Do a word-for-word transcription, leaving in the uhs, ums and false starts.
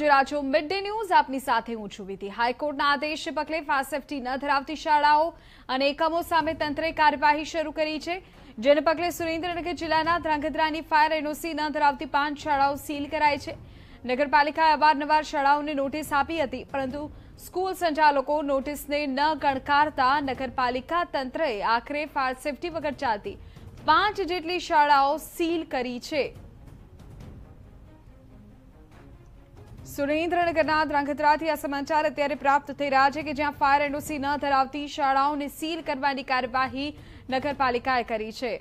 જોરાજો mid day news આપની સાથે હું છું વિધિ। હાઈકોર્ટના આદેશ પગલે ફાયર સેફટી ન ધરાવતી શાળાઓ અને એકમો સામે તંત્રે કાર્યવાહી શરૂ કરી છે, જેને પગલે સુરેન્દ્રનગર જિલ્લાના ધ્રાંગધ્રાની ફાયર એનઓસી ન ધરાવતી પાંચ શાળાઓ સીલ કરાઈ છે। નગરપાલિકાએ અવારનવાર શાળાઓને નોટિસ આપી હતી, પરંતુ સ્કૂલ સંચાલકો નોટિસને ન ગણકારતા નગરપાલિકા તંત્રએ આખરે ફાયર સેફટી વગર ચાલતી પાંચ જેટલી શાળાઓ સીલ કરી છે। सुरेन्द्रनगरना ध्रांगध्राथी आ समाचार अत्यारे प्राप्त थई रह्या छे के ज्यां फायर एनओसी न धरावती शाळाओने सील करवानी कार्यवाही नगरपालिकाए करी छे।